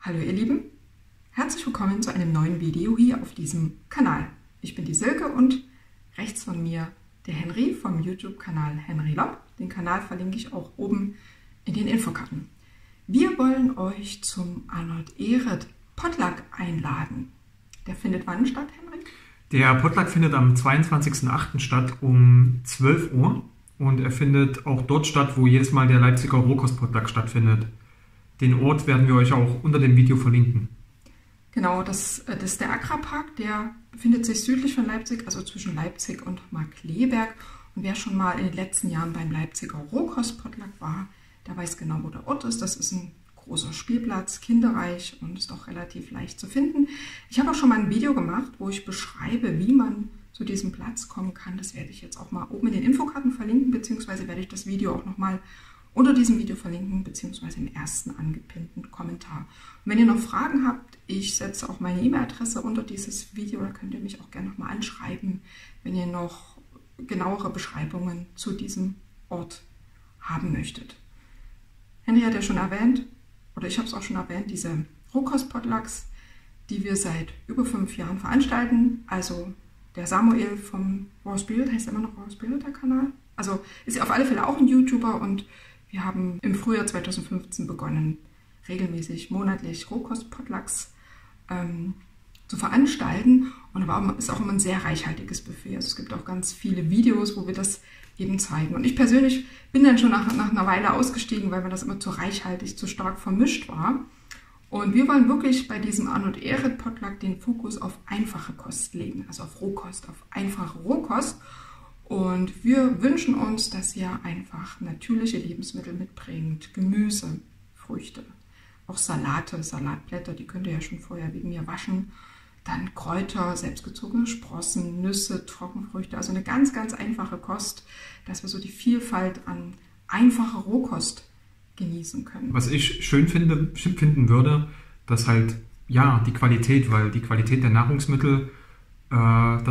Hallo ihr Lieben, herzlich willkommen zu einem neuen Video hier auf diesem Kanal. Ich bin die Silke und rechts von mir der Henry vom YouTube-Kanal Henry Lopp. Den Kanal verlinke ich auch oben in den Infokarten. Wir wollen euch zum Arnold Ehret Potluck einladen. Der findet wann statt, Henry? Der Potluck findet am 22.08. statt um 12 Uhr und er findet auch dort statt, wo jedes Mal der Leipziger Rohkostpotluck stattfindet. Den Ort werden wir euch auch unter dem Video verlinken. Genau, das ist der Agrarpark, der befindet sich südlich von Leipzig, also zwischen Leipzig und Markkleeberg. Und wer schon mal in den letzten Jahren beim Leipziger Rohkostpotluck war, der weiß genau, wo der Ort ist. Das ist ein großer Spielplatz, kinderreich und ist auch relativ leicht zu finden. Ich habe auch schon mal ein Video gemacht, wo ich beschreibe, wie man zu diesem Platz kommen kann. Das werde ich jetzt auch mal oben in den Infokarten verlinken, beziehungsweise werde ich das Video auch nochmal unter diesem Video verlinken, beziehungsweise im ersten angepinnten Kommentar. Und wenn ihr noch Fragen habt, ich setze auch meine E-Mail-Adresse unter dieses Video, da könnt ihr mich auch gerne nochmal anschreiben, wenn ihr noch genauere Beschreibungen zu diesem Ort haben möchtet. Henry hat ja schon erwähnt, oder ich habe es auch schon erwähnt, diese Rohkostpotlucks, die wir seit über 5 Jahren veranstalten. Also der Samuel vom War Beard, heißt immer noch War Beard der Kanal. Also ist er auf alle Fälle auch ein YouTuber und wir haben im Frühjahr 2015 begonnen, regelmäßig monatlich Rohkostpotlucks zu veranstalten. Und es ist auch immer ein sehr reichhaltiges Buffet. Also es gibt auch ganz viele Videos, wo wir das eben zeigen. Und ich persönlich bin dann schon nach einer Weile ausgestiegen, weil mir das immer zu reichhaltig, zu stark vermischt war. Und wir wollen wirklich bei diesem Arnold Ehret Potluck den Fokus auf einfache Kost legen. Also auf Rohkost, auf einfache Rohkost. Und wir wünschen uns, dass ihr einfach natürliche Lebensmittel mitbringt, Gemüse, Früchte, auch Salate, Salatblätter, die könnt ihr ja schon vorher wegen mir waschen, dann Kräuter, selbstgezogene Sprossen, Nüsse, Trockenfrüchte, also eine ganz, ganz einfache Kost, dass wir so die Vielfalt an einfacher Rohkost genießen können. Was ich schön finden würde, dass halt, ja, die Qualität, weil die Qualität der Nahrungsmittel, hat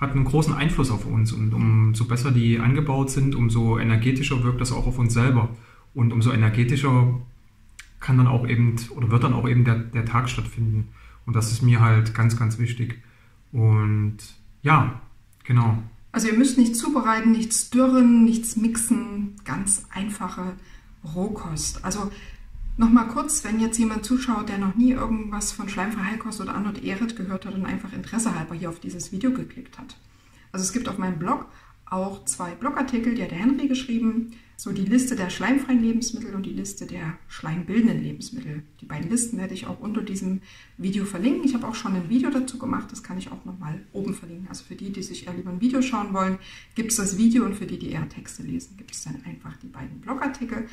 einen großen Einfluss auf uns und umso besser die angebaut sind, umso energetischer wirkt das auch auf uns selber und umso energetischer kann dann auch eben oder wird dann auch eben der Tag stattfinden und das ist mir halt ganz, ganz wichtig und ja, genau. Also ihr müsst nichts zubereiten, nichts dürren, nichts mixen, ganz einfache Rohkost. Also nochmal kurz, wenn jetzt jemand zuschaut, der noch nie irgendwas von schleimfreier Heilkost oder Arnold Ehret gehört hat und einfach interessehalber hier auf dieses Video geklickt hat. Also es gibt auf meinem Blog auch 2 Blogartikel, die hat der Henry geschrieben, so die Liste der schleimfreien Lebensmittel und die Liste der schleimbildenden Lebensmittel. Die beiden Listen werde ich auch unter diesem Video verlinken. Ich habe auch schon ein Video dazu gemacht, das kann ich auch nochmal oben verlinken. Also für die, die sich eher lieber ein Video schauen wollen, gibt es das Video und für die, die eher Texte lesen, gibt es dann einfach die beiden Blogartikel.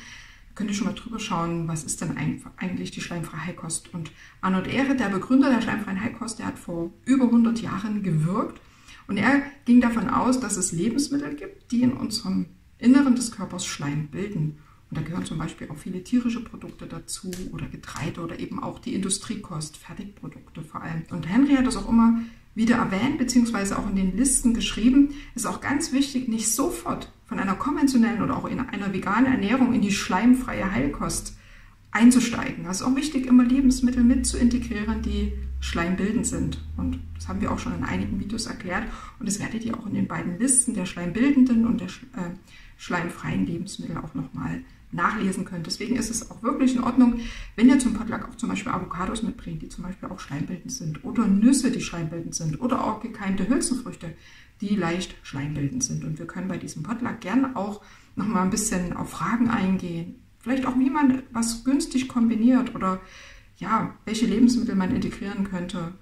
Könnt ihr schon mal drüber schauen, was ist denn eigentlich die schleimfreie Heilkost? Und Arnold Ehret, der Begründer der schleimfreien Heilkost, der hat vor über 100 Jahren gewirkt und er ging davon aus, dass es Lebensmittel gibt, die in unserem Inneren des Körpers Schleim bilden. Und da gehören zum Beispiel auch viele tierische Produkte dazu oder Getreide oder eben auch die Industriekost, Fertigprodukte vor allem. Und Henry hat das auch immer wieder erwähnt, beziehungsweise auch in den Listen geschrieben, ist auch ganz wichtig, nicht sofort von einer konventionellen oder auch in einer veganen Ernährung in die schleimfreie Heilkost einzusteigen. Es ist auch wichtig, immer Lebensmittel mit zu integrieren, die schleimbildend sind. Und das haben wir auch schon in einigen Videos erklärt. Und das werdet ihr auch in den beiden Listen der schleimbildenden und der schleimfreien Lebensmittel auch nochmal nachlesen könnt. Deswegen ist es auch wirklich in Ordnung, wenn ihr zum Potluck auch zum Beispiel Avocados mitbringt, die zum Beispiel auch schleimbildend sind oder Nüsse, die schleimbildend sind oder auch gekeimte Hülsenfrüchte, die leicht schleimbildend sind. Und wir können bei diesem Potluck gerne auch nochmal ein bisschen auf Fragen eingehen. Vielleicht auch, wie man was günstig kombiniert oder ja, welche Lebensmittel man integrieren könnte,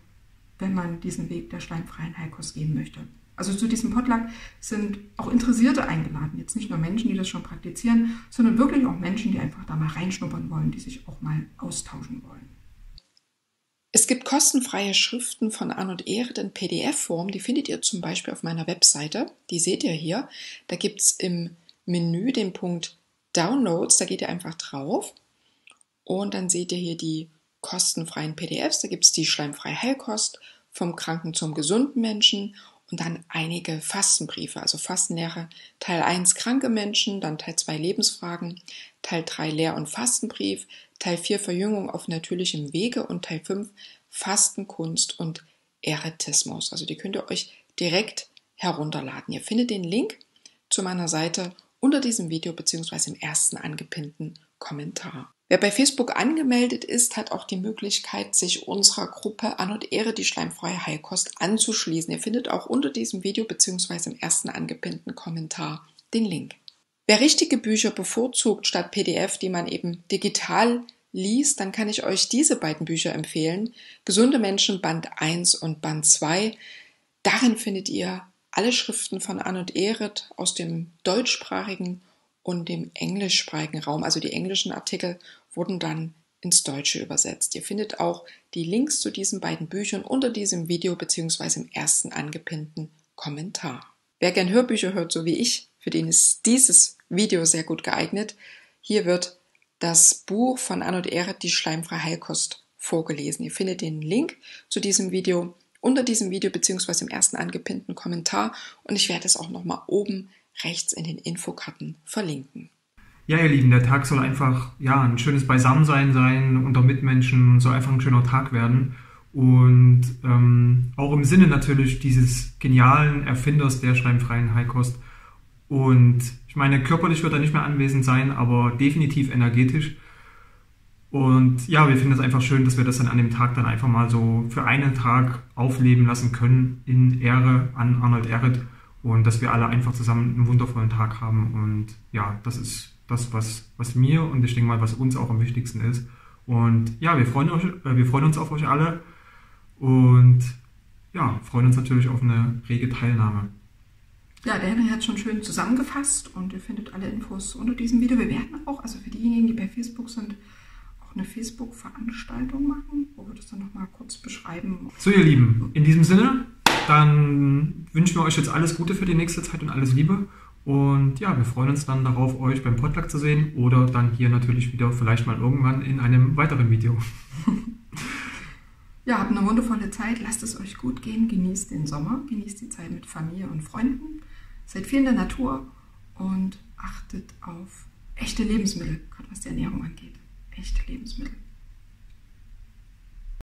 wenn man diesen Weg der schleimfreien Heilkost gehen möchte. Also zu diesem Potluck sind auch Interessierte eingeladen. Jetzt nicht nur Menschen, die das schon praktizieren, sondern wirklich auch Menschen, die einfach da mal reinschnuppern wollen, die sich auch mal austauschen wollen. Es gibt kostenfreie Schriften von Arnold Ehret in PDF-Form. Die findet ihr zum Beispiel auf meiner Webseite. Die seht ihr hier. Da gibt es im Menü den Punkt Downloads. Da geht ihr einfach drauf und dann seht ihr hier die kostenfreien PDFs. Da gibt es die schleimfreie Heilkost vom kranken zum gesunden Menschen und dann einige Fastenbriefe, also Fastenlehre Teil 1 kranke Menschen, dann Teil 2 Lebensfragen, Teil 3 Lehr- und Fastenbrief, Teil 4 Verjüngung auf natürlichem Wege und Teil 5 Fastenkunst und Ehretismus. Also die könnt ihr euch direkt herunterladen. Ihr findet den Link zu meiner Seite unter diesem Video bzw. im ersten angepinnten Kommentar. Wer bei Facebook angemeldet ist, hat auch die Möglichkeit, sich unserer Gruppe Arnold Ehret, die schleimfreie Heilkost, anzuschließen. Ihr findet auch unter diesem Video bzw. im ersten angepinnten Kommentar den Link. Wer richtige Bücher bevorzugt statt PDF, die man eben digital liest, dann kann ich euch diese beiden Bücher empfehlen. Gesunde Menschen Band 1 und Band 2. Darin findet ihr alle Schriften von Arnold Ehret aus dem deutschsprachigen und dem englischsprachigen Raum. Also die englischen Artikel wurden dann ins Deutsche übersetzt. Ihr findet auch die Links zu diesen beiden Büchern unter diesem Video bzw. im ersten angepinnten Kommentar. Wer gern Hörbücher hört, so wie ich, für den ist dieses Video sehr gut geeignet. Hier wird das Buch von Arnold Ehret, die schleimfreie Heilkost, vorgelesen. Ihr findet den Link zu diesem Video unter diesem Video bzw. im ersten angepinnten Kommentar und ich werde es auch nochmal oben rechts in den Infokarten verlinken. Ja, ihr Lieben, der Tag soll einfach ein schönes Beisammensein sein unter Mitmenschen, soll einfach ein schöner Tag werden und auch im Sinne natürlich dieses genialen Erfinders der schleimfreien Heilkost. Und ich meine, körperlich wird er nicht mehr anwesend sein, aber definitiv energetisch. Und ja, wir finden es einfach schön, dass wir das dann an dem Tag dann einfach mal so für einen Tag aufleben lassen können in Ehre an Arnold Ehret und dass wir alle einfach zusammen einen wundervollen Tag haben. Und ja, das ist das, was mir und ich denke mal, was uns auch am wichtigsten ist. Und ja, wir freuen uns auf euch alle und ja, freuen uns natürlich auf eine rege Teilnahme. Ja, der Henry hat es schon schön zusammengefasst und ihr findet alle Infos unter diesem Video. Wir werden auch, also für diejenigen, die bei Facebook sind, auch eine Facebook-Veranstaltung machen, wo wir das dann nochmal kurz beschreiben. So, ihr Lieben, in diesem Sinne, dann wünschen wir euch jetzt alles Gute für die nächste Zeit und alles Liebe. Und ja, wir freuen uns dann darauf, euch beim Potluck zu sehen oder dann hier natürlich wieder vielleicht mal irgendwann in einem weiteren Video. Ja, habt eine wundervolle Zeit, lasst es euch gut gehen, genießt den Sommer, genießt die Zeit mit Familie und Freunden, seid viel in der Natur und achtet auf echte Lebensmittel, gerade was die Ernährung angeht. Echte Lebensmittel.